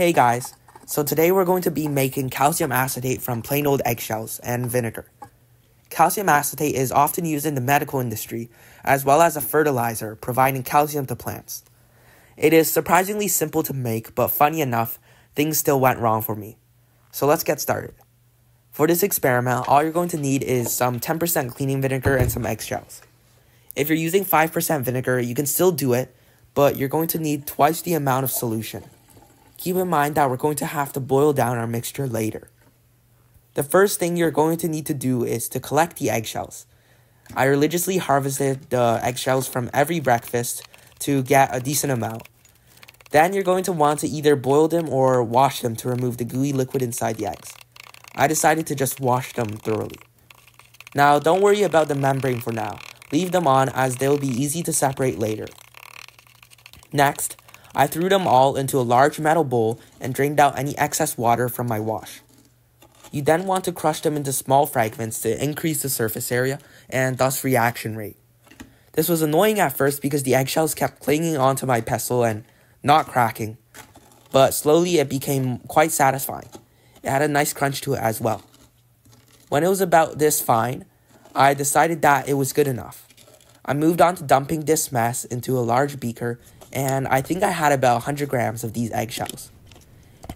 Hey guys, so today we're going to be making calcium acetate from plain old eggshells and vinegar. Calcium acetate is often used in the medical industry as well as a fertilizer, providing calcium to plants. It is surprisingly simple to make, but funny enough, things still went wrong for me. So let's get started. For this experiment, all you're going to need is some 10% cleaning vinegar and some eggshells. If you're using 5% vinegar, you can still do it, but you're going to need twice the amount of solution. Keep in mind that we're going to have to boil down our mixture later. The first thing you're going to need to do is to collect the eggshells. I religiously harvested the eggshells from every breakfast to get a decent amount. Then you're going to want to either boil them or wash them to remove the gooey liquid inside the eggs. I decided to just wash them thoroughly. Now don't worry about the membrane for now. Leave them on as they'll be easy to separate later. Next, I threw them all into a large metal bowl and drained out any excess water from my wash. You then want to crush them into small fragments to increase the surface area and thus reaction rate. This was annoying at first because the eggshells kept clinging onto my pestle and not cracking, but slowly it became quite satisfying. It had a nice crunch to it as well. When it was about this fine, I decided that it was good enough. I moved on to dumping this mess into a large beaker, and I think I had about 100 grams of these eggshells.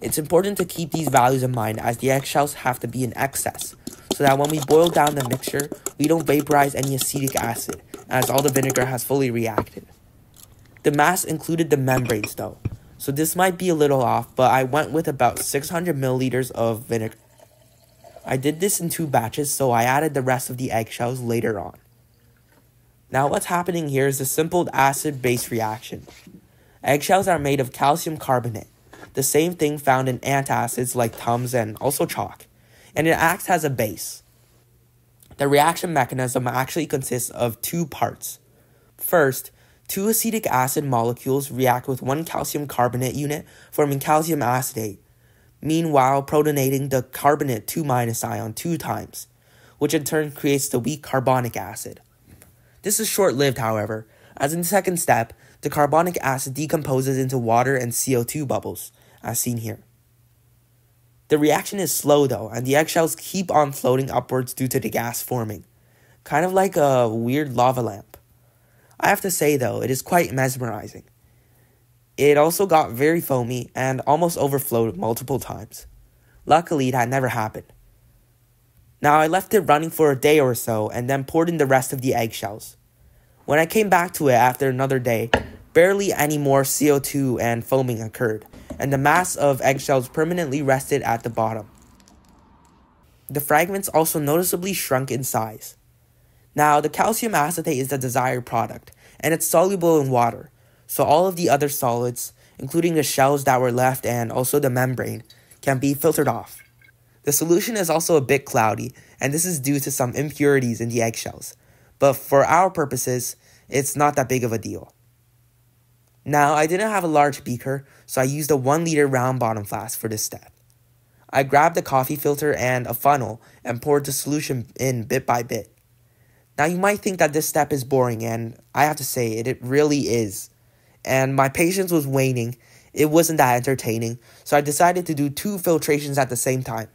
It's important to keep these values in mind as the eggshells have to be in excess, so that when we boil down the mixture, we don't vaporize any acetic acid, as all the vinegar has fully reacted. The mass included the membranes though, so this might be a little off, but I went with about 600 milliliters of vinegar. I did this in two batches, so I added the rest of the eggshells later on. Now what's happening here is a simple acid-base reaction. Eggshells are made of calcium carbonate, the same thing found in antacids like Tums and also chalk, and it acts as a base. The reaction mechanism actually consists of two parts. First, two acetic acid molecules react with one calcium carbonate unit, forming calcium acetate, meanwhile protonating the carbonate 2- ion 2 times, which in turn creates the weak carbonic acid. This is short-lived, however, as in the second step, the carbonic acid decomposes into water and CO2 bubbles, as seen here. The reaction is slow though, and the eggshells keep on floating upwards due to the gas forming, kind of like a weird lava lamp. I have to say though, it is quite mesmerizing. It also got very foamy and almost overflowed multiple times. Luckily, that never happened. Now I left it running for a day or so and then poured in the rest of the eggshells. When I came back to it after another day, barely any more CO2 and foaming occurred, and the mass of eggshells permanently rested at the bottom. The fragments also noticeably shrunk in size. Now the calcium acetate is the desired product, and it's soluble in water, so all of the other solids, including the shells that were left and also the membrane, can be filtered off. The solution is also a bit cloudy, and this is due to some impurities in the eggshells, but for our purposes, it's not that big of a deal. Now, I didn't have a large beaker, so I used a 1-liter round bottom flask for this step. I grabbed the coffee filter and a funnel and poured the solution in bit by bit. Now, you might think that this step is boring, and I have to say it really is. And my patience was waning, it wasn't that entertaining, so I decided to do 2 filtrations at the same time.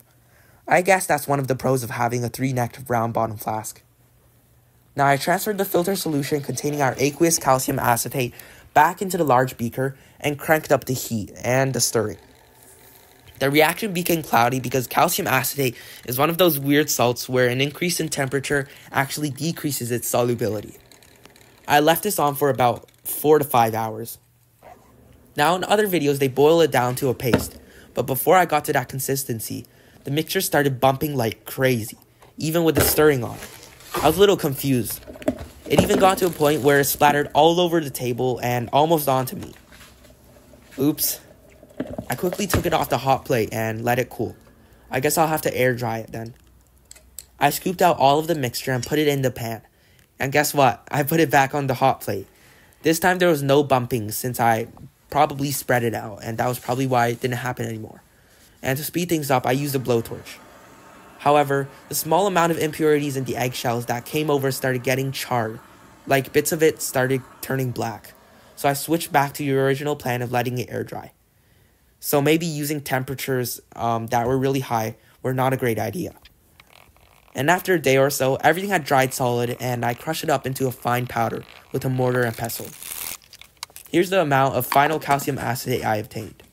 I guess that's one of the pros of having a 3-necked round bottom flask. Now I transferred the filter solution containing our aqueous calcium acetate back into the large beaker and cranked up the heat and the stirring. The reaction became cloudy because calcium acetate is one of those weird salts where an increase in temperature actually decreases its solubility. I left this on for about 4 to 5 hours. Now in other videos they boil it down to a paste, but before I got to that consistency, the mixture started bumping like crazy, even with the stirring on. I was a little confused. It even got to a point where it splattered all over the table and almost onto me. Oops. I quickly took it off the hot plate and let it cool. I guess I'll have to air dry it then. I scooped out all of the mixture and put it in the pan. And guess what? I put it back on the hot plate. This time there was no bumping since I probably spread it out, and that was probably why it didn't happen anymore. And to speed things up, I used a blowtorch. However, the small amount of impurities in the eggshells that came over started getting charred, like bits of it started turning black, so I switched back to the original plan of letting it air dry. So maybe using temperatures that were really high were not a great idea. And after a day or so, everything had dried solid and I crushed it up into a fine powder with a mortar and pestle. Here's the amount of final calcium acetate I obtained.